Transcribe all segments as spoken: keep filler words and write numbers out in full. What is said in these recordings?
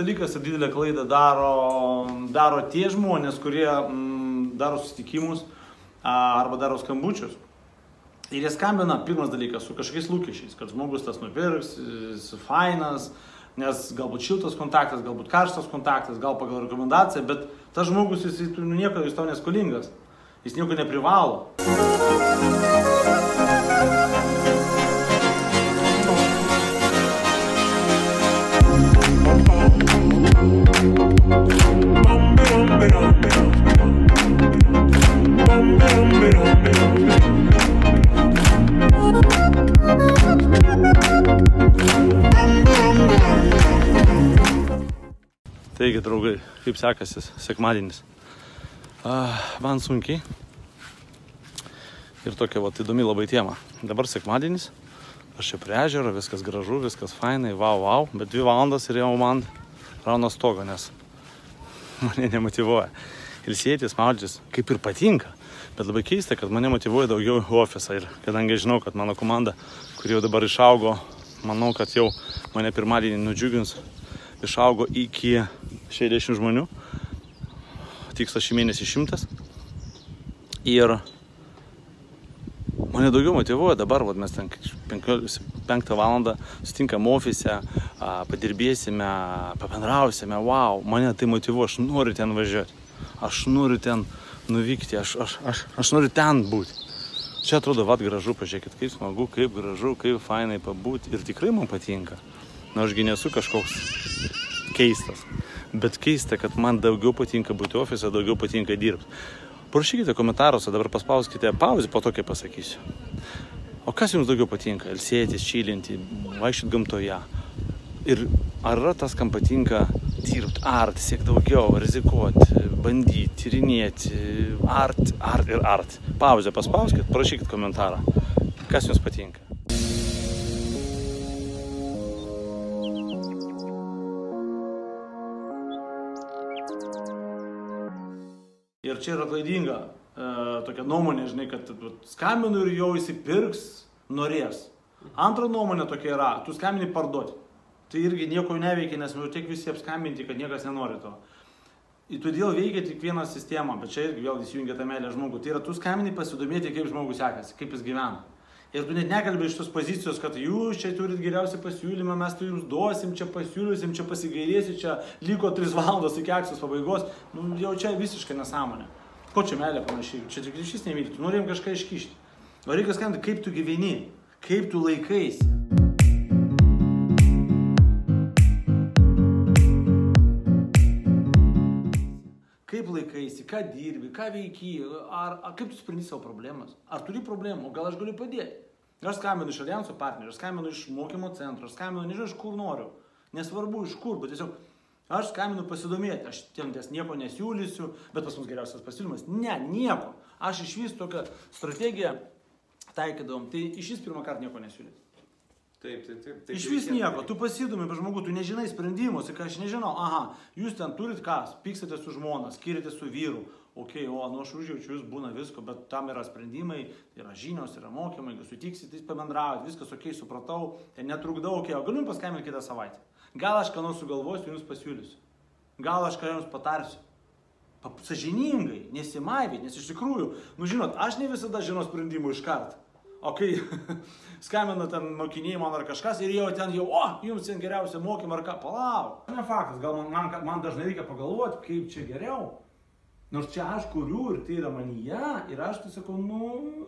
dalykas ir didelę klaidą daro, daro tie žmonės, kurie m, daro susitikimus a, arba daro skambučius. Ir jie skambina, pirmas dalykas, su kažkokiais lūkesčiais, kad žmogus tas nupirks, jis fainas, nes galbūt šiltas kontaktas, galbūt karštas kontaktas, gal pagal rekomendaciją, bet tas žmogus, jis, jis, jis nieko, jis tau neskolingas, jis nieko neprivalo. Taigi, draugai, kaip sekasi sekmadienis? Man sunkiai. Ir tokia vat, įdomi labai tema. Dabar sekmadienis, aš čia prie ežero, viskas gražu, viskas fainai, vau, vau, bet dvi valandas ir jau man rauna stogo, nes mane nemotyvuoja. Ilsėtis, maudžis, kaip ir patinka, bet labai keista, kad mane motyvuoja daugiau ofisą. Ir kadangi žinau, kad mano komanda, kuri jau dabar išaugo, manau, kad jau mane pirmadienį nudžiugins, išaugo iki šešiasdešimt žmonių, tikslas šį mėnesį šimtas. Ir mane daugiau motyvuoja dabar, vat, mes ten penktą valandą sutinkam ofise, padirbėsime, pabendrausime, wow, mane tai motyvuoja, aš noriu ten važiuoti, aš noriu ten nuvykti, aš, aš, aš, aš noriu ten būti. Čia atrodo, vat, gražu, pažiūrėkit, kaip smagu, kaip gražu, kaip fainai pabūti ir tikrai man patinka. Na, ašgi nesu kažkoks keistas, bet keista, kad man daugiau patinka būti ofise, daugiau patinka dirbti. Parašykite komentaruose, dabar paspauskite pauzį, po tokią pasakysiu. O kas jums daugiau patinka? Ilsėtis, čilinti, vaikščioti gamtoje? Ir ar yra tas, kam patinka dirbti, art, siek daugiau, rizikuoti, bandyti, tyrinėti, art, art ir art? Pauzę paspauskite, parašykite komentarą, kas jums patinka. Ir čia yra klaidinga e, tokia nuomonė, žinai, kad skambinu ir jau įsipirks, norės. Antra nuomonė tokia yra, tu skambini parduoti. Tai irgi nieko neveikia, nes jau tiek visi apskambinti, kad niekas nenori to. Ir todėl veikia tik viena sistema, bet čia irgi vėl įsijungia tą meilę žmogų. Tai yra, tu skambini pasidomėti, kaip žmogus sekasi, kaip jis gyvena. Ir tu net nekalbė iš tos pozicijos, kad jūs čia turit geriausią pasiūlymą, mes tai jums duosim, čia pasiūlysim, čia pasigailėsi, čia liko tris valandos iki akcijos pabaigos. Nu, jau čia visiškai nesąmonė. Ko čia meilė panašiai? Čia tik ryšys nemyli, tu norėjom kažką iškišti. O reikia skambinti, kaip tu gyveni, kaip tu laikaisi. Kaip laikaisi, ką dirbi, ką veiki, ar, ar kaip tu sprendi savo problemas, ar turi problemų, gal aš galiu padėti. Aš skambinu iš Allianso partnerio, aš skambinu iš mokymo centro, aš skambinu, nežinau, iš kur noriu, nesvarbu iš kur, bet tiesiog aš skambinu pasidomėti, aš tiems nieko nesiūlysiu, bet pas mus geriausias pasiūlymas, ne, nieko. Aš iš vis tokią strategiją taikydavom, tai iš vis pirmą kartą nieko nesiūlyti. Taip, taip, taip, taip. Iš vis nieko, tu pasidomi, bet žmogu, tu nežinai sprendimus, ką aš nežinau, aha, jūs ten turit ką, pyksate su žmona, skiriate su vyru, ok, o, nu aš užjaučiu, jūs būna visko, bet tam yra sprendimai, yra žinios, yra mokymai, jeigu sutiksit, tai pabendraujat, viskas ok, supratau, tai netrukdau, ok, o galiu jums paskambinti kitą savaitę, gal aš ką nors sugalvosiu, jums pasiūlysiu, gal aš ką jums patarsiu. Sažiningai, nesimaivyti, nes iš tikrųjų, nu žinot, aš ne visada žinau sprendimų iš karto. O kai skambina ten mokiniai man ar kažkas ir jau ten jau, o, jums ten geriausia mokymą ar ką, palauk. Ne faktas, gal man, man, man dažnai reikia pagalvoti, kaip čia geriau. Nors čia aš kuriu ir tai yra manyje ir aš tai sakau, nu,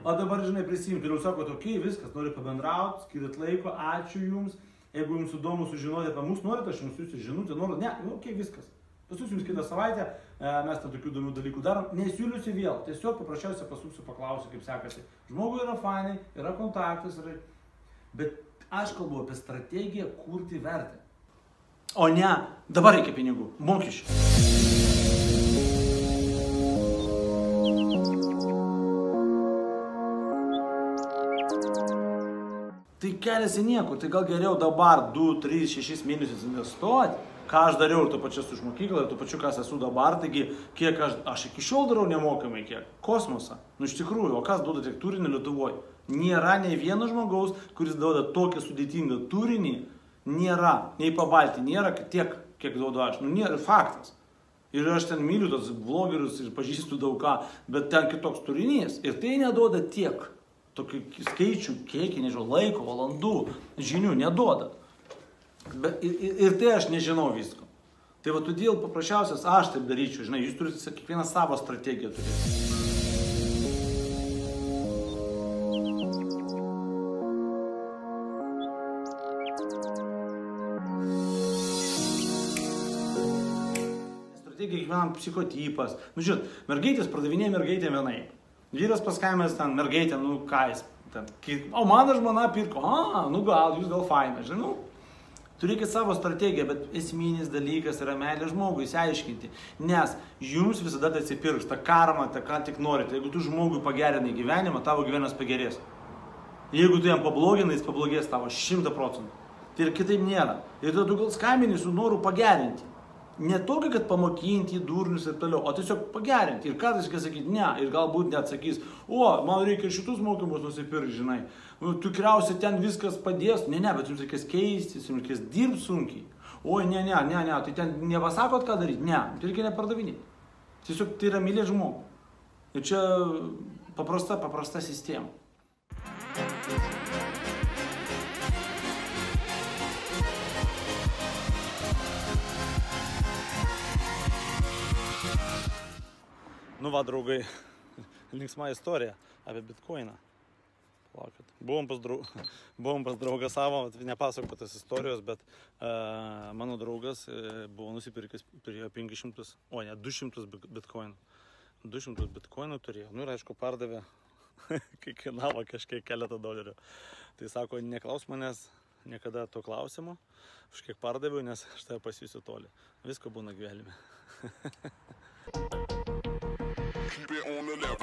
o dabar, žinai, prisimti. Ir jau sako, tokiai, viskas, noriu pabendrauti, skirit laiko, ačiū jums. Jeigu jums įdomu sužinoti apie mus, norite, aš jums jūsų žinutę, noriu, ne, nu, okay, viskas. Pasiūsiu jums kitą savaitę, mes ten tokių įdomių dalykų darom, nesiūliusi vėl, tiesiog paprasčiausiai pasuksiu, paklausiu, kaip sekasi. Žmogui yra fainai, yra kontaktas, yra... bet aš kalbu apie strategiją kurti vertę. O ne, dabar reikia pinigų, mokesčių. Tai keliasi niekur, tai gal geriau dabar du, tris, šešis mėnesius investuoti. Ką aš dariau ir to pačiu su mokykla, ir to pačiu, kas esu dabar, taigi kiek aš, aš iki šiol darau nemokamai, kiek kosmosą. Nu iš tikrųjų, o kas duoda tiek turinį Lietuvoje? Nėra nei vieno žmogaus, kuris duoda tokią sudėtingą turinį nėra, nei pabalti nėra tiek, kiek duodu aš, nu nėra, faktas. Ir aš ten myliu tos vlogerius ir pažįstu daug ką, bet ten kitoks turinys. Ir tai neduoda tiek, tokių skaičių, kiekį, nežinau, laiko, valandų, žinių neduoda. Bet, ir, ir tai aš nežinau visko. Tai va, todėl paprasčiausias aš taip daryčiau, žinai, jūs turite kiekvieną savo strategiją turėti. Psichotipas. Nu, žinot, mergaitės pardavinėja mergaitė vienai. Vyras paskaimės ten mergaitė, nu ką jis ten. O mano žmona pirko, a, nu gal, jūs gal faina, žinau. Turėkit savo strategiją, bet esminis dalykas yra meilė žmogui, įsiaiškinti. Nes jums visada tai atsipirks, ta karma, ta ką tik norite. Jeigu tu žmogui pagerinai gyvenimą, tavo gyvenimas pagerės. Jeigu tu jam pabloginai, jis pablogės tavo šimtą procentų. Tai ir kitaip nėra. Ir tada tu gal skambini su noru pagerinti. Ne tokį, kad pamokinti durnius ir toliau, o tiesiog pagerinti. Ir kartais kai sakyti ne, ir galbūt neatsakys, o, man reikia šitus mokymus nusipirkti, žinai, tikriausiai ten viskas padės, ne, ne, bet jums reikės keistis, jums reikės dirbti sunkiai, oi, ne, ne, ne, ne, tai ten nepasakot, ką daryti, ne, tai reikia nepardavinėti. Tiesiog tai yra mylė žmogų. Ir čia paprasta, paprasta sistema. Nu va, draugai, linksma istorija apie bitkoiną. Palaukit. Buvom pas, draug... Buvom pas draugą savo, nepasakau tas istorijos, bet uh, mano draugas uh, buvo nusipirkęs prie penkių šimtų, o ne, du šimtus bitkoinų. du šimtus bitkoinų turėjo. Nu ir aišku, pardavė, kai kainavo kažkiek keletą dolerių. Tai sako, neklaus manęs niekada to klausimo, aš kiek pardaviau, nes aš tave pasisiu toli. Visko būna gyvenime. Keep it on the level.